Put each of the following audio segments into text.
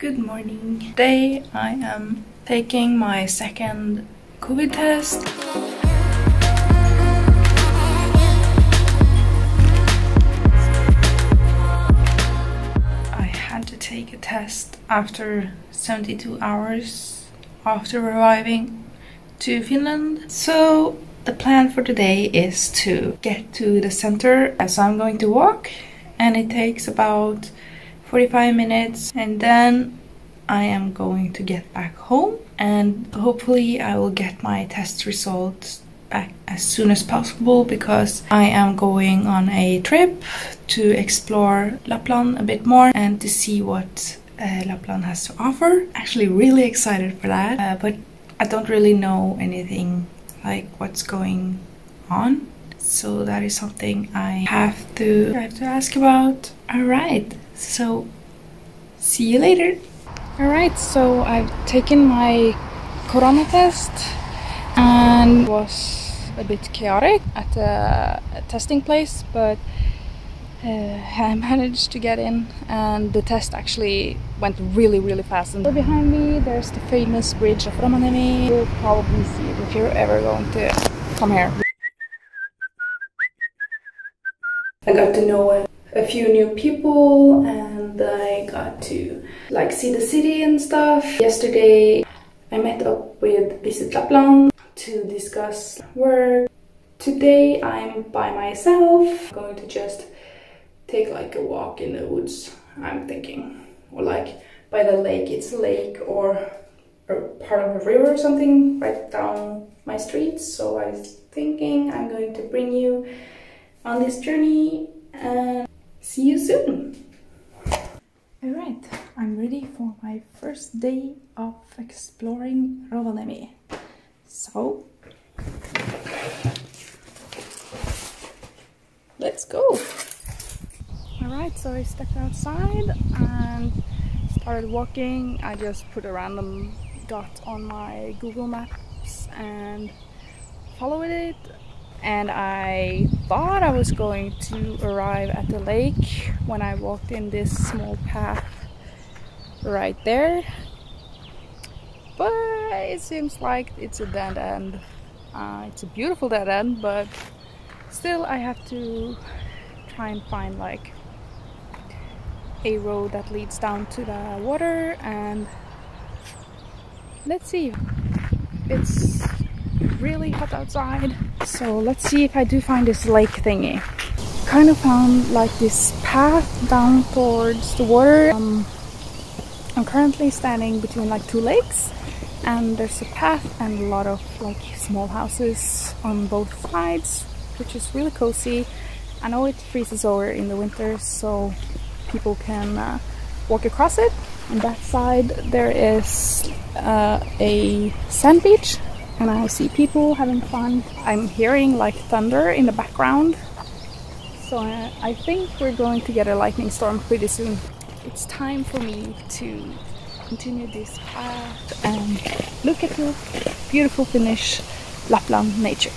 Good morning. Today I am taking my second COVID test. I had to take a test after 72 hours after arriving to Finland. So the plan for today is to get to the center, so I'm going to walk and it takes about 45 minutes and then I am going to get back home and hopefully I will get my test results back as soon as possible because I am going on a trip to explore Lapland a bit more and to see what Lapland has to offer. Actually really excited for that, but I don't really know anything like what's going on. So that is something I have to ask about. Alright, so see you later. Alright, so I've taken my corona test and it was a bit chaotic at the testing place, but I managed to get in and the test actually went really fast. And behind me there's the famous bridge of Rovaniemi. You'll probably see it if you're ever going to come here. I got to know a few new people and I got to like see the city and stuff. Yesterday I met up with Visit Lapland to discuss work. Today I'm by myself. I'm going to just take like a walk in the woods, I'm thinking. Or like by the lake, it's a lake or part of a river or something right down my street. So I was thinking I'm going to bring you on this journey and see you soon. Alright, I'm ready for my first day of exploring Rovaniemi. So let's go! Alright, so I stepped outside and started walking. I just put a random dot on my Google Maps and followed it. And I thought I was going to arrive at the lake when I walked in this small path right there, but it seems like it's a dead end. It's a beautiful dead end, but still I have to try and find like a road that leads down to the water, and let's see. It's really hot outside, so let's see if I do find this lake thingy. Kind of found like this path down towards the water. I'm currently standing between like two lakes and there's a path and a lot of like small houses on both sides, which is really cozy. I know it freezes over in the winter, so people can walk across it. On that side there is a sand beach. And I see people having fun. I'm hearing like thunder in the background. So I think we're going to get a lightning storm pretty soon. It's time for me to continue this path and look at the beautiful Finnish Lapland nature.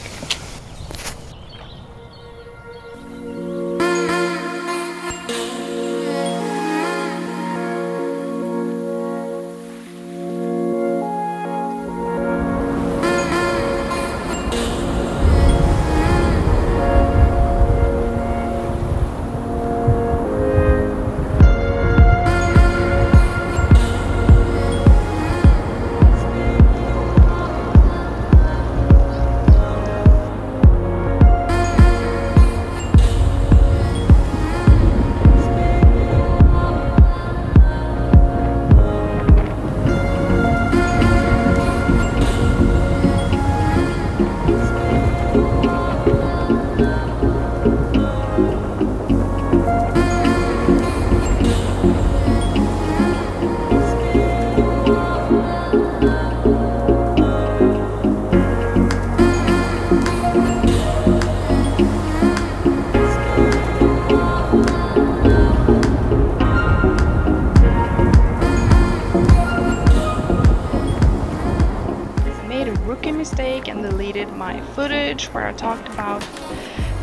And deleted my footage where I talked about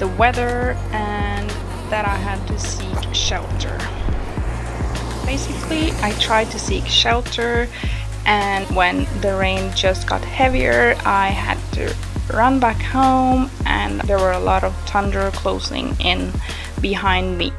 the weather and that I had to seek shelter. basically. I tried to seek shelter, and when the rain just got heavier, I had to run back home, and there were a lot of thunder closing in behind me.